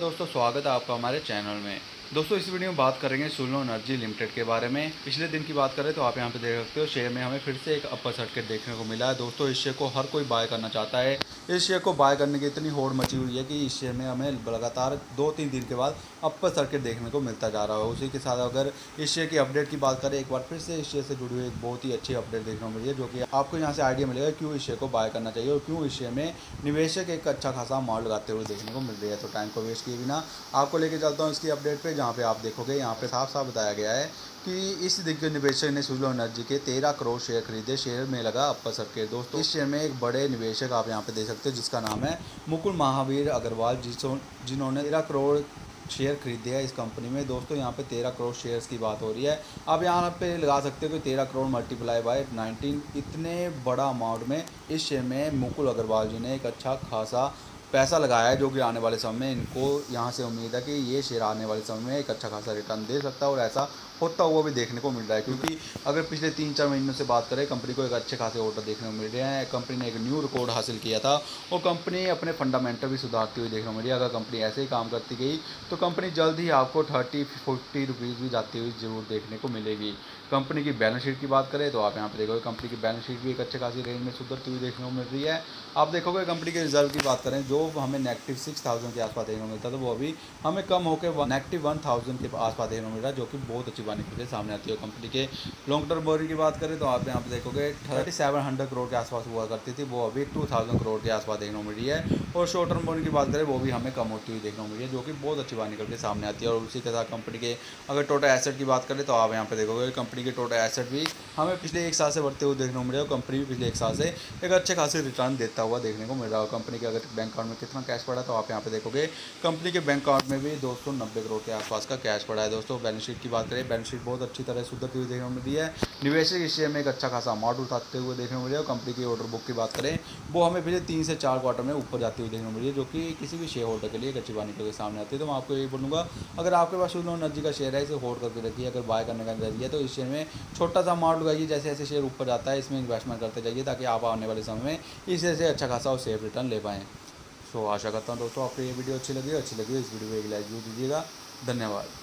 दोस्तों स्वागत है आपका हमारे चैनल में। दोस्तों इस वीडियो में बात करेंगे सुजलॉन एनर्जी लिमिटेड के बारे में। पिछले दिन की बात करें तो आप यहां पे देख सकते हो शेयर में हमें फिर से एक अपर सर्किट देखने को मिला है। दोस्तों इस शेयर को हर कोई बाय करना चाहता है। इस शेयर को बाय करने की इतनी होड़ मची हुई है कि इस शेयर में हमें लगातार 2-3 दिन के बाद अपर सर्किट देखने को मिलता जा रहा है। उसी के साथ अगर इस शेयर की अपडेट की बात करें, एक बार फिर से इस शेयर से जुड़ी हुई एक बहुत ही अच्छी अपडेट देखने को मिली है, जो कि आपको यहाँ से आइडिया मिलेगा क्यों इस शेयर को बाय करना चाहिए और क्यों इस शेयर में निवेशक एक अच्छा खासा अमाउंट लगाते हुए देखने को मिल रही है। तो टाइम को वेस्ट किए बिना आपको लेकर चलता हूँ इसकी अपडेट पे, जहाँ पे आप देखोगे यहाँ पे साफ साफ बताया गया है कि इस दिग्गज निवेशक ने सुजलॉन एनर्जी के 13 करोड़ शेयर खरीदे। शेयर में लगा अपर सर्किट। दोस्तों इस शेयर में एक बड़े निवेशक आप यहाँ पे देख सकते हो जिसका नाम है मुकुल अग्रवाल, जिन्होंने 13 करोड़ शेयर खरीदे है इस कंपनी में। दोस्तों यहाँ पे 13 करोड़ शेयर्स की बात हो रही है। आप यहाँ पे लगा सकते हो कि 13 करोड़ ×19 इतने बड़ा अमाउंट में इस शेयर में मुकुल अग्रवाल जी ने एक अच्छा खासा पैसा लगाया है, जो कि आने वाले समय में इनको यहाँ से उम्मीद है कि ये शेयर आने वाले समय में एक अच्छा खासा रिटर्न दे सकता है और ऐसा होता हुआ भी देखने को मिल रहा है। क्योंकि अगर पिछले 3-4 महीनों से बात करें, कंपनी को एक अच्छे खासे ऑर्डर देखने को मिल रहे हैं। कंपनी ने एक न्यू रिकॉर्ड हासिल किया था और कंपनी अपने फंडामेंटल भी सुधारती हुई देखने को मिली। अगर कंपनी ऐसे ही काम करती गई तो कंपनी जल्द ही आपको 30-40 रुपीज़ भी जाती हुई जरूर देखने को मिलेगी। कंपनी की बैलेंस शीट की बात करें तो आप यहाँ पर देखोगे कंपनी की बैलेंस शीट भी एक अच्छे खासी रेंज में सुधरती हुई देखने को मिल रही है। आप देखोगे कंपनी के रिजल्ट की बात करें, जो हमें -6,000 के आसपास देखने को मिलता था, वो अभी हमें कम होकर -1,000 के आसपास देखने को मिल रहा है, जो कि बहुत अच्छी बात निकल के सामने आती है। कंपनी के लॉन्ग टर्म बोरिंग की बात करें तो आप यहाँ पे देखोगे 3,700 करोड़ के आसपास हुआ करती थी, वो अभी 2,000 करोड़ के आसपास देखने को मिल रही है। और शॉर्ट टर्म बोरिंग की बात करें, वो भी हमें कम होती हुई देखने को मिली है, जो कि बहुत अच्छी बात निकल के सामने आती है। और उसी के साथ कंपनी के अगर टोटल एसेट की बात करें तो आप यहाँ पे देखोगे कंपनी के टोटल एसेट भी हमें पिछले एक साल से बढ़ते हुए देखने को मिल रहा है। कंपनी भी पिछले एक साल से एक अच्छे खासे रिटर्न देता हुआ देखने को मिल रहा है। कंपनी के अगर बैंक अकाउंट में कितना कैश पड़ा तो आप यहाँ पे देखोगे कंपनी के बैंक अकाउंट में भी 290 करोड़ के आसपास का कैश पड़ा है। दोस्तों बैलेंस शीट की बात करें, बैलेंस शीट बहुत अच्छी तरह सुधरती हुई देखने को मिली है। निवेशक इस शेयर में एक अच्छा खासा अमाउंट उठाते हुए देखने को मिले। और कंपनी की ऑर्डर बुक की बात करें, वो हमें पिछले 3 से 4 क्वार्टर में ऊपर जाती हुई देखने को मिली है, जो कि किसी भी शेयर होल्डर के लिए एक अच्छी बात निकल के सामने आती है। तो मैं आपको यही बोलूँगा, अगर आपके पास सुजलॉन एनर्जी का शेयर है, इसे होल्ड करके रखिए। अगर बाय करने का नजरिया तो इस शेयर में छोटा सा अमाउंट लगाइए, जैसे जैसे शेयर ऊपर जाता है इसमें इन्वेस्टमेंट करते जाइए, ताकि आप आने वाले समय में इससे अच्छा खासा और सेफ रिटर्न ले पाएँ। तो आशा करता हूँ दोस्तों आपको ये वीडियो अच्छी लगी। इस वीडियो को एक लाइक जरूर दीजिएगा। धन्यवाद।